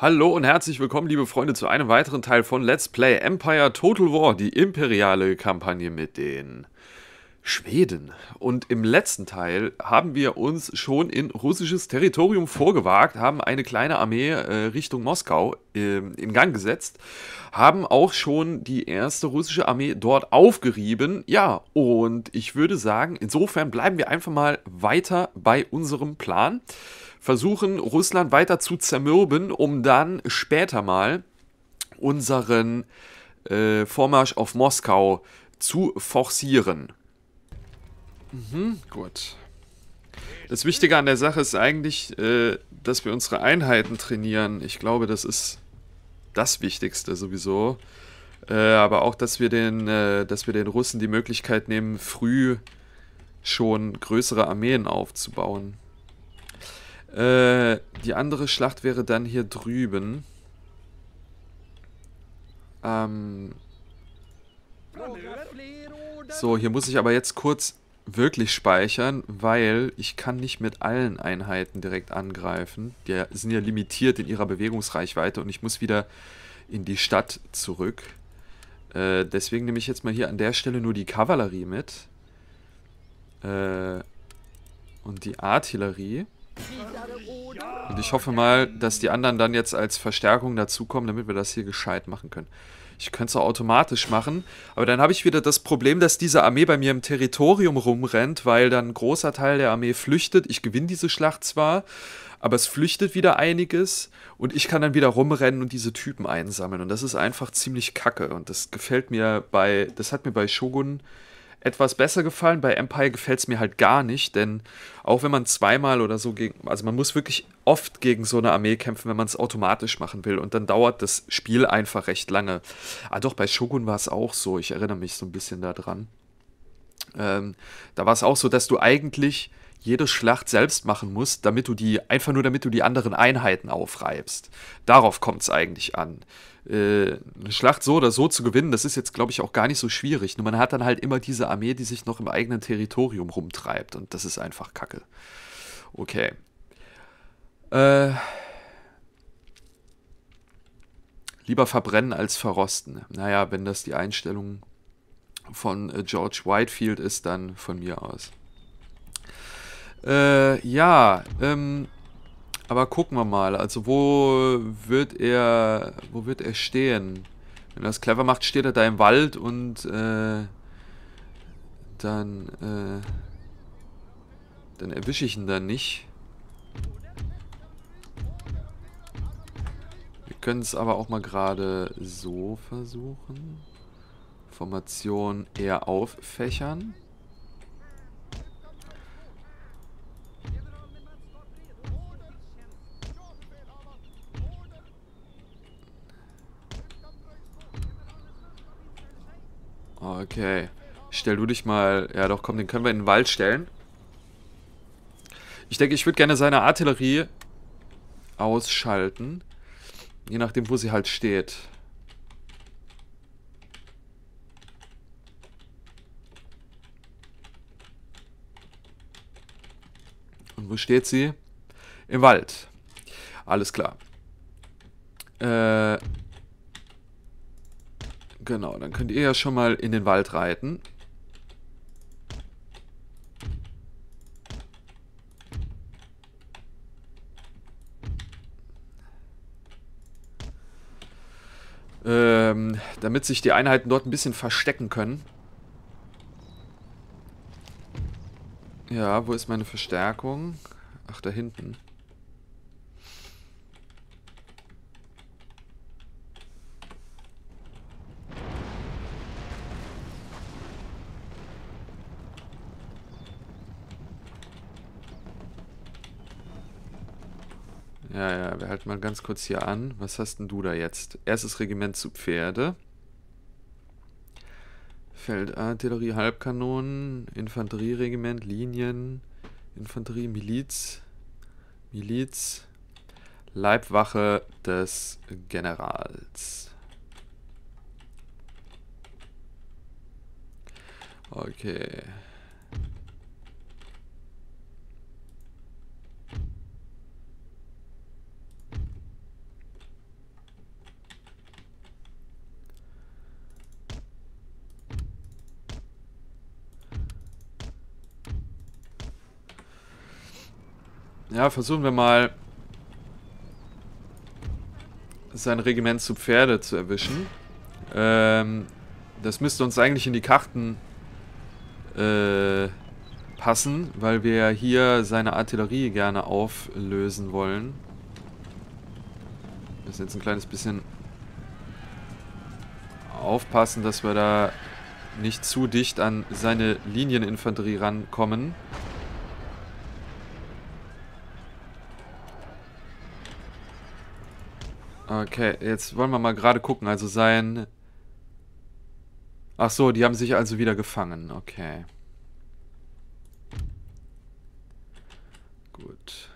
Hallo und herzlich willkommen, liebe Freunde, zu einem weiteren Teil von Let's Play Empire Total War, die imperiale Kampagne mit den Schweden. Und im letzten Teil haben wir uns schon in russisches Territorium vorgewagt, haben eine kleine Armee Richtung Moskau in Gang gesetzt, haben auch schon die erste russische Armee dort aufgerieben. Ja, und ich würde sagen, insofern bleiben wir einfach mal weiter bei unserem Plan. Versuchen, Russland weiter zu zermürben, um dann später mal unseren Vormarsch auf Moskau zu forcieren. Gut. Das Wichtige an der Sache ist eigentlich, dass wir unsere Einheiten trainieren. Ich glaube, das ist das Wichtigste sowieso. Aber auch, dass wir den Russen die Möglichkeit nehmen, früh schon größere Armeen aufzubauen. Die andere Schlacht wäre dann hier drüben. So, hier muss ich aber jetzt kurz wirklich speichern, weil ich kann nicht mit allen Einheiten direkt angreifen. Die sind ja limitiert in ihrer Bewegungsreichweite und ich muss wieder in die Stadt zurück. Deswegen nehme ich jetzt mal hier an der Stelle nur die Kavallerie mit. Und die Artillerie. Und ich hoffe mal, dass die anderen dann jetzt als Verstärkung dazukommen, damit wir das hier gescheit machen können. Ich könnte es auch automatisch machen, aber dann habe ich wieder das Problem, dass diese Armee bei mir im Territorium rumrennt, weil dann ein großer Teil der Armee flüchtet. Ich gewinne diese Schlacht zwar, aber es flüchtet wieder einiges und ich kann dann wieder rumrennen und diese Typen einsammeln. Und das ist einfach ziemlich kacke und das gefällt mir das hat mir bei Shogun etwas besser gefallen. Bei Empire gefällt es mir halt gar nicht, denn auch wenn man zweimal oder so also man muss wirklich oft gegen so eine Armee kämpfen, wenn man es automatisch machen will und dann dauert das Spiel einfach recht lange. Ah doch, bei Shogun war es auch so, ich erinnere mich so ein bisschen daran. Da war es auch so, dass du eigentlich jede Schlacht selbst machen musst, damit du die anderen Einheiten aufreibst. Darauf kommt es eigentlich an. Eine Schlacht so oder so zu gewinnen, das ist jetzt, glaube ich, auch gar nicht so schwierig. Nur man hat dann halt immer diese Armee, die sich noch im eigenen Territorium rumtreibt. Und das ist einfach Kacke. Okay. Lieber verbrennen als verrosten. Naja, wenn das die Einstellung von George Whitefield ist, dann von mir aus. Aber gucken wir mal, also wo wird er stehen? Wenn er das clever macht, steht er da im Wald und dann erwische ich ihn dann nicht. Wir können es aber auch mal gerade so versuchen. Formation eher auffächern. Okay, stell du dich mal... Ja doch, komm, den können wir in den Wald stellen. Ich denke, ich würde gerne seine Artillerie ausschalten. Je nachdem, wo sie halt steht. Und wo steht sie? Im Wald. Alles klar. Genau, dann könnt ihr ja schon mal in den Wald reiten. Damit sich die Einheiten dort ein bisschen verstecken können. Ja, wo ist meine Verstärkung? Ach, da hinten. Ja, wir halten mal ganz kurz hier an. Was hast denn du da jetzt? Erstes Regiment zu Pferde. Feldartillerie, Halbkanonen, Infanterieregiment, Linien, Infanterie, Miliz, Leibwache des Generals. Okay. Ja, versuchen wir mal, sein Regiment zu Pferde zu erwischen. Das müsste uns eigentlich in die Karten passen, weil wir hier seine Artillerie gerne auflösen wollen. Wir müssen jetzt ein kleines bisschen aufpassen, dass wir da nicht zu dicht an seine Linieninfanterie rankommen. Okay, jetzt wollen wir mal gerade gucken. Also sein... Ach so, die haben sich also wieder gefangen. Okay. Gut.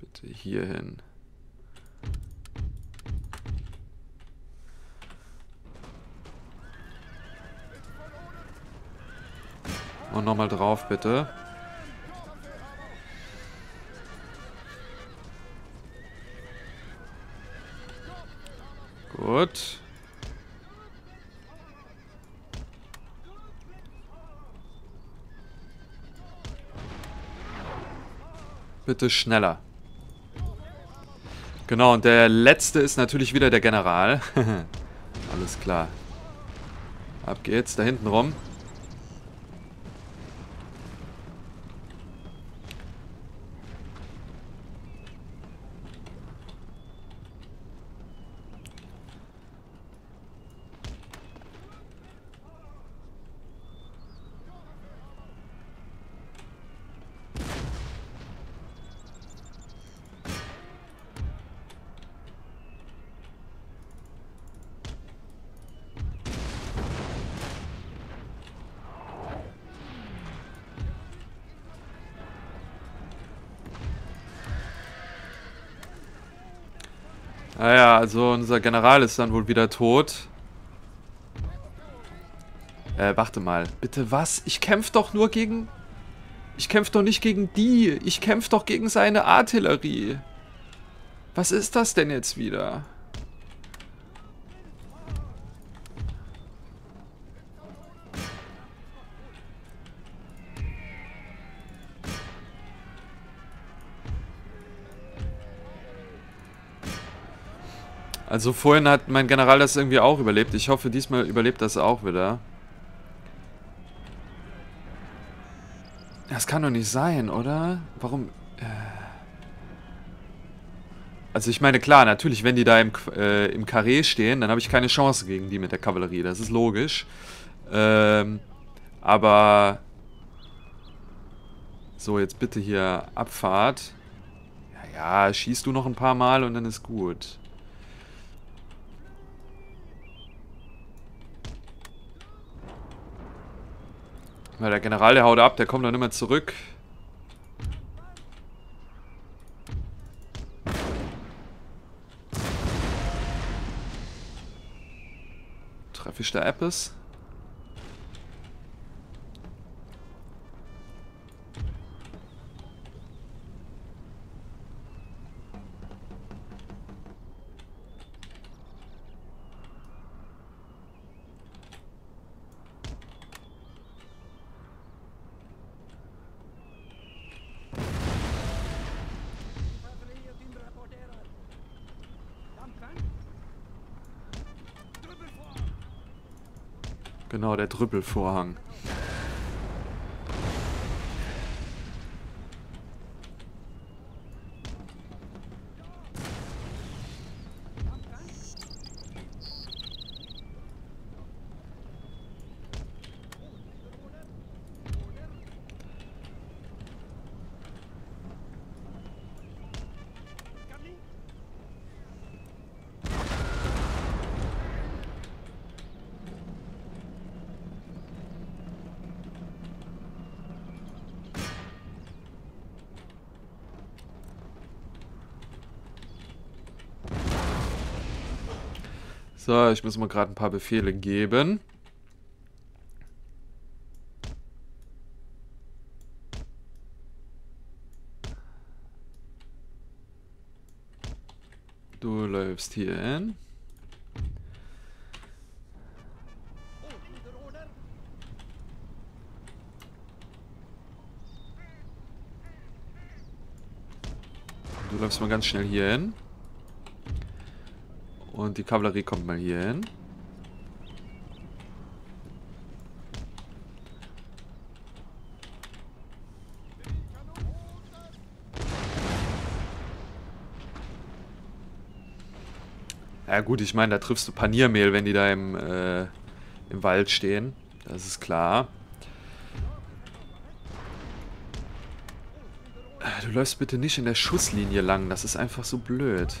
Bitte hier hin. Und nochmal drauf, bitte. Gut. Bitte schneller. Genau, und der letzte ist natürlich wieder der General. Alles klar. Ab geht's, da hinten rum. Naja, also unser General ist dann wohl wieder tot. Warte mal. Bitte was? Ich kämpfe doch nur gegen... Ich kämpfe doch nicht gegen die. Ich kämpfe doch gegen seine Artillerie. Was ist das denn jetzt wieder? Also vorhin hat mein General das irgendwie auch überlebt. Ich hoffe, diesmal überlebt das auch wieder. Das kann doch nicht sein, oder? Warum? Also ich meine, klar, natürlich, wenn die da im Karree stehen, dann habe ich keine Chance gegen die mit der Kavallerie. Das ist logisch. Aber... So, jetzt bitte hier Abfahrt. Ja, ja, schieß du noch ein paar Mal und dann ist gut. Weil der General, der haut ab, der kommt dann immer zurück. Treffe ich da etwas? Genau, der Trüppelvorhang. So, ich muss mal gerade ein paar Befehle geben. Du läufst hier hin. müssen wir ganz schnell hier hin. Und die Kavallerie kommt mal hier hin. Ja gut, ich meine, da triffst du Paniermehl, wenn die da im Wald stehen. Das ist klar. Du läufst bitte nicht in der Schusslinie lang. Das ist einfach so blöd.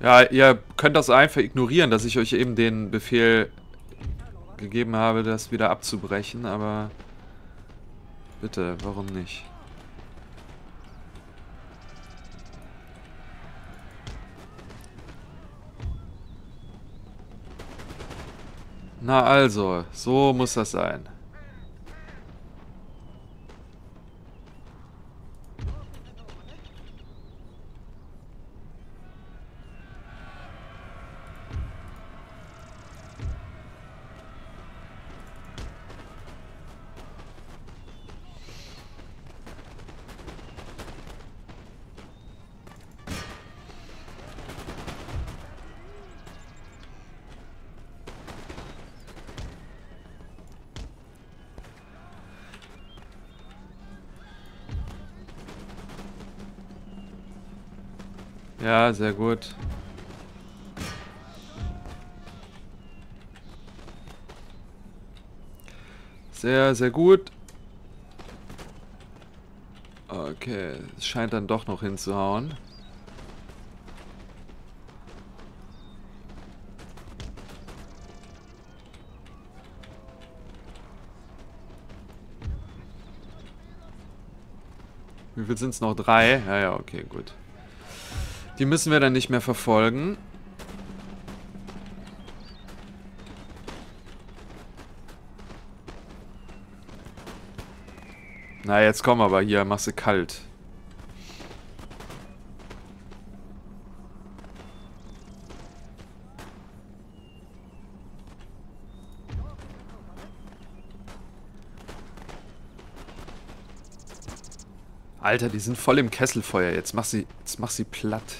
Ja, ihr könnt das einfach ignorieren, dass ich euch eben den Befehl gegeben habe, das wieder abzubrechen, aber bitte, warum nicht? Na also, so muss das sein. Ja, sehr gut. Sehr, sehr gut. Okay, es scheint dann doch noch hinzuhauen. Wie viel sind es noch? 3? Ja, ja, okay, gut. Die müssen wir dann nicht mehr verfolgen. Na, jetzt komm aber hier, mach sie kalt. Alter, die sind voll im Kesselfeuer. Jetzt mach sie platt.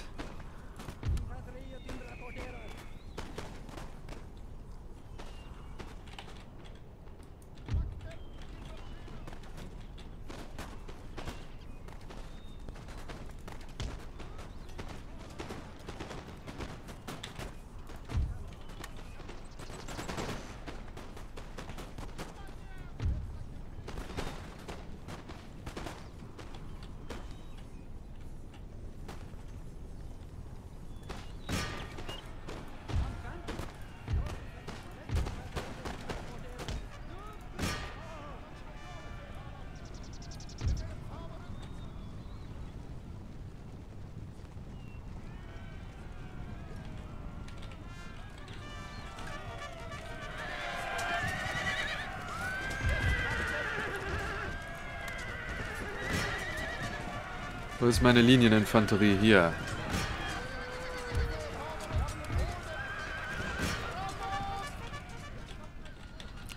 Wo ist meine Linieninfanterie? Hier.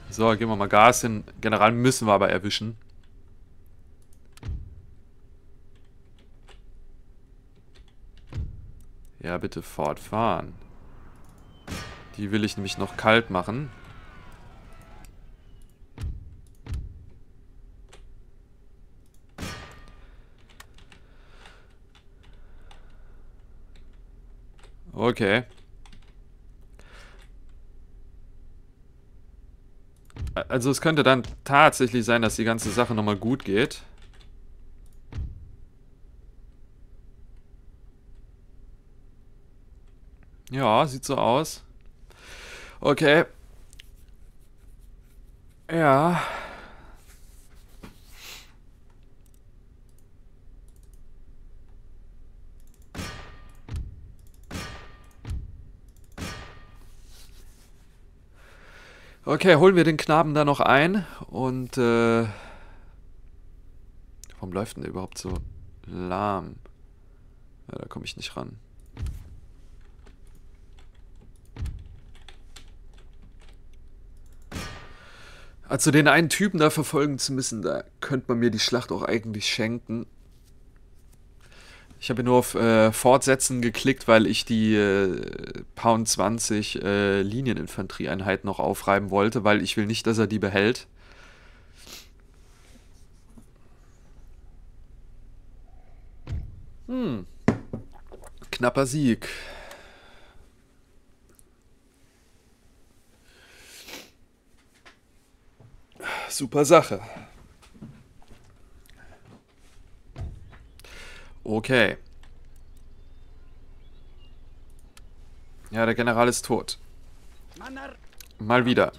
So, geben wir mal Gas. Den General müssen wir aber erwischen. Ja, bitte fortfahren. Die will ich nämlich noch kalt machen. Okay. Also es könnte dann tatsächlich sein, dass die ganze Sache nochmal gut geht. Ja, sieht so aus. Okay. Ja. Okay, holen wir den Knaben da noch ein. Und, warum läuft denn der überhaupt so lahm? Ja, da komme ich nicht ran. Also den einen Typen da verfolgen zu müssen, da könnte man mir die Schlacht auch eigentlich schenken. Ich habe nur auf Fortsetzen geklickt, weil ich die Pound 20 Linieninfanterieeinheit noch aufreiben wollte, weil ich will nicht, dass er die behält. Knapper Sieg. Super Sache. Okay. Ja, der General ist tot. Mal wieder.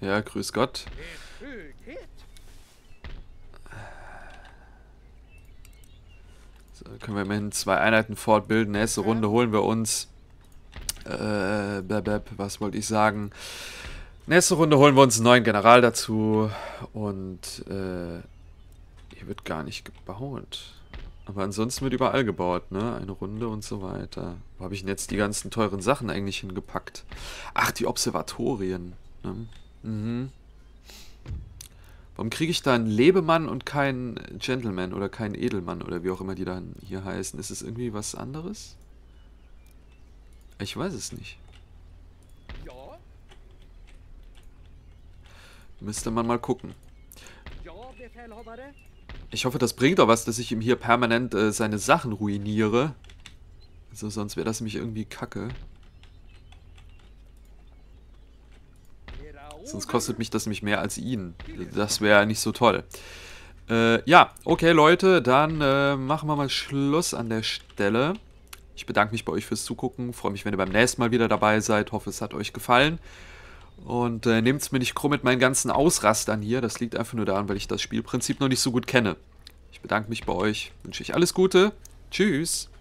Ja, grüß Gott. So, können wir immerhin 2 Einheiten fortbilden. Nächste Runde holen wir uns... was wollte ich sagen? Nächste Runde holen wir uns einen neuen General dazu. Und hier wird gar nicht gebaut. Aber ansonsten wird überall gebaut, ne? Eine Runde und so weiter. Wo habe ich denn jetzt die ganzen teuren Sachen eigentlich hingepackt? Ach, die Observatorien. Ne? Mhm. Warum kriege ich da einen Lebemann und keinen Gentleman oder keinen Edelmann oder wie auch immer die dann hier heißen? Ist es irgendwie was anderes? Ich weiß es nicht. Ja. Müsste man mal gucken. Ich hoffe, das bringt doch was, dass ich ihm hier permanent seine Sachen ruiniere. Also sonst wäre das nämlich irgendwie kacke. Sonst kostet mich das nämlich mehr als ihn. Das wäre nicht so toll. Ja, okay Leute, dann machen wir mal Schluss an der Stelle. Ich bedanke mich bei euch fürs Zugucken. Freue mich, wenn ihr beim nächsten Mal wieder dabei seid. Hoffe, es hat euch gefallen. Und nehmt es mir nicht krumm mit meinen ganzen Ausrastern hier. Das liegt einfach nur daran, weil ich das Spielprinzip noch nicht so gut kenne. Ich bedanke mich bei euch. Wünsche euch alles Gute. Tschüss.